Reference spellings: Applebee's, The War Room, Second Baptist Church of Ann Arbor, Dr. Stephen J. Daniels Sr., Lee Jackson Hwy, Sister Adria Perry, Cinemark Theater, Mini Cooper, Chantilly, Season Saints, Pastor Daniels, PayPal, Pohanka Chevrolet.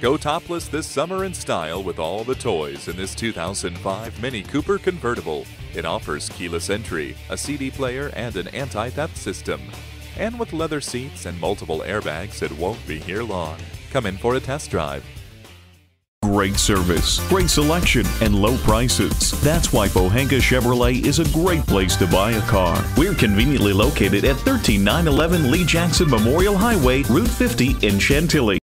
Go topless this summer in style with all the toys in this 2005 Mini Cooper convertible. It offers keyless entry, a CD player, and an anti-theft system. And with leather seats and multiple airbags, it won't be here long. Come in for a test drive. Great service, great selection, and low prices. That's why Pohanka Chevrolet is a great place to buy a car. We're conveniently located at 13911 Lee Jackson Memorial Highway, Route 50 in Chantilly.